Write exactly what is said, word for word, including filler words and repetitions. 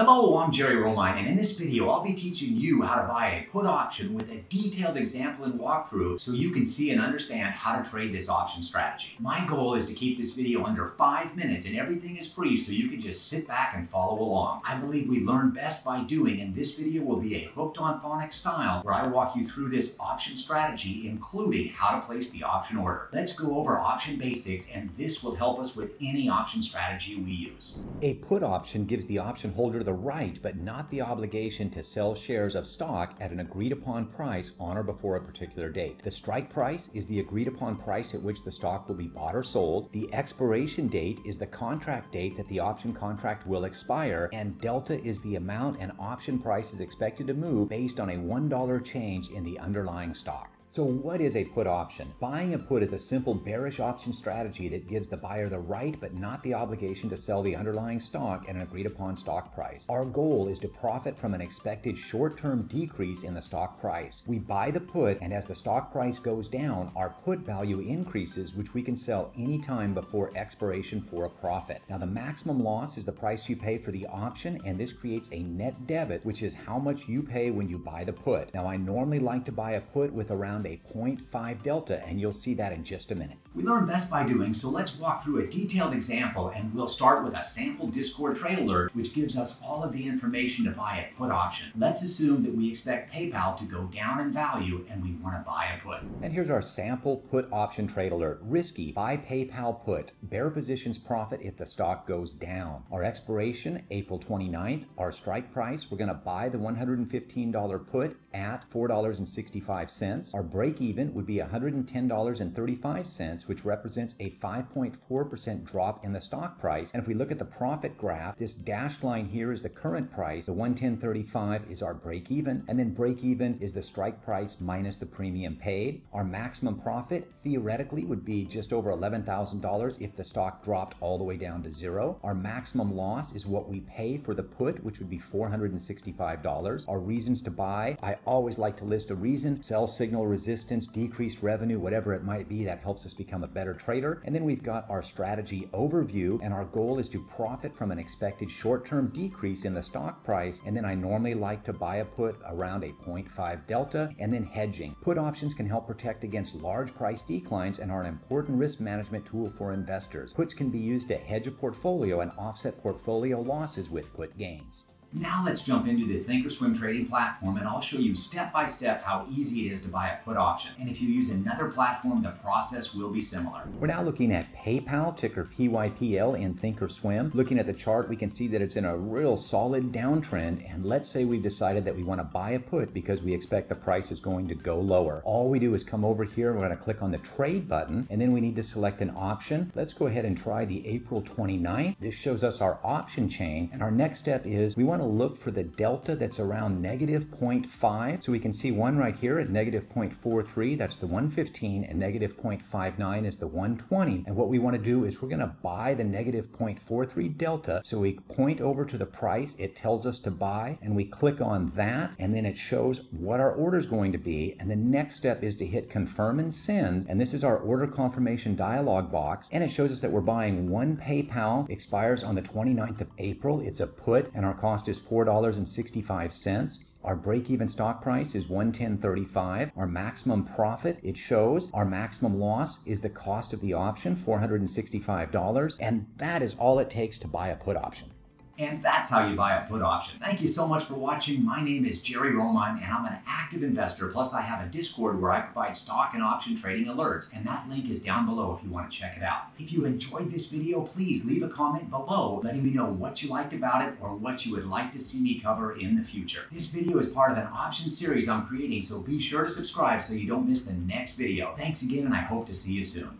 Hello, I'm Jerry Romine, and in this video, I'll be teaching you how to buy a put option with a detailed example and walkthrough so you can see and understand how to trade this option strategy. My goal is to keep this video under five minutes and everything is free so you can just sit back and follow along. I believe we learn best by doing, and this video will be a hooked on phonics style where I walk you through this option strategy, including how to place the option order. Let's go over option basics, and this will help us with any option strategy we use. A put option gives the option holder the the right but not the obligation to sell shares of stock at an agreed upon price on or before a particular date. The strike price is the agreed upon price at which the stock will be bought or sold. The expiration date is the contract date that the option contract will expire, and delta is the amount an option price is expected to move based on a one dollar change in the underlying stock. So what is a put option? Buying a put is a simple bearish option strategy that gives the buyer the right but not the obligation to sell the underlying stock at an agreed upon stock price. Our goal is to profit from an expected short-term decrease in the stock price. We buy the put, and as the stock price goes down, our put value increases, which we can sell anytime before expiration for a profit. Now, the maximum loss is the price you pay for the option, and this creates a net debit, which is how much you pay when you buy the put. Now, I normally like to buy a put with around a zero point five delta, and you'll see that in just a minute. We learn best by doing, so let's walk through a detailed example, and we'll start with a sample Discord trade alert, which gives us all of the information to buy a put option. Let's assume that we expect PayPal to go down in value, and we want to buy a put. And here's our sample put option trade alert. Risky, buy PayPal put, bear positions profit if the stock goes down. Our expiration, April twenty-ninth. Our strike price, we're going to buy the one hundred fifteen dollar put at four dollars and sixty-five cents. Our break even would be one hundred ten dollars and thirty-five cents, which represents a five point four percent drop in the stock price. And if we look at the profit graph, this dashed line here is the current price, the one hundred ten dollars and thirty-five cents is our break even, and then break even is the strike price minus the premium paid. Our maximum profit theoretically would be just over eleven thousand dollars if the stock dropped all the way down to zero. Our maximum loss is what we pay for the put, which would be four hundred sixty-five dollars. Our reasons to buy, I always like to list a reason, sell signal resistance, resistance, decreased revenue, whatever it might be, that helps us become a better trader. And then we've got our strategy overview, and our goal is to profit from an expected short-term decrease in the stock price. And then I normally like to buy a put around a zero point five delta, and then hedging. Put options can help protect against large price declines and are an important risk management tool for investors. Puts can be used to hedge a portfolio and offset portfolio losses with put gains. Now let's jump into the Thinkorswim trading platform, and I'll show you step-by-step how easy it is to buy a put option. And if you use another platform, the process will be similar. We're now looking at PayPal, ticker P Y P L in Thinkorswim. Looking at the chart, we can see that it's in a real solid downtrend, and let's say we've decided that we want to buy a put because we expect the price is going to go lower. All we do is come over here, we're going to click on the trade button, and then we need to select an option. Let's go ahead and try the April twenty-ninth. This shows us our option chain, and our next step is we want to look for the delta that's around negative zero point five. So we can see one right here at negative zero point four three, that's the one fifteen, and negative zero point five nine is the one twenty. And what we want to do is we're going to buy the negative zero point four three delta. So we point over to the price, it tells us to buy, and we click on that, and then it shows what our order is going to be. And the next step is to hit confirm and send, and this is our order confirmation dialog box, and it shows us that we're buying one PayPal, expires on the twenty-ninth of April, it's a put, and our cost is four dollars and sixty-five cents. Our break-even stock price is one hundred ten dollars and thirty-five cents. Our maximum profit, it shows. Our maximum loss is the cost of the option, four hundred sixty-five dollars. And that is all it takes to buy a put option. And that's how you buy a put option. Thank you so much for watching. My name is Jerry Romine, and I'm an active investor. Plus, I have a Discord where I provide stock and option trading alerts, and that link is down below if you want to check it out. If you enjoyed this video, please leave a comment below letting me know what you liked about it or what you would like to see me cover in the future. This video is part of an option series I'm creating, so be sure to subscribe so you don't miss the next video. Thanks again, and I hope to see you soon.